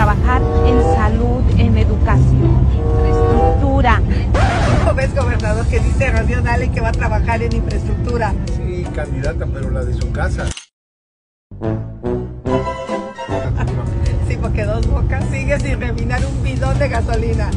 trabajar en salud, en educación, infraestructura. ¿No ves, gobernador, que dice Rocío Nahle que va a trabajar en infraestructura? Sí, candidata, pero la de su casa. Sí, porque Dos Bocas sigue sin refinar un bidón de gasolina.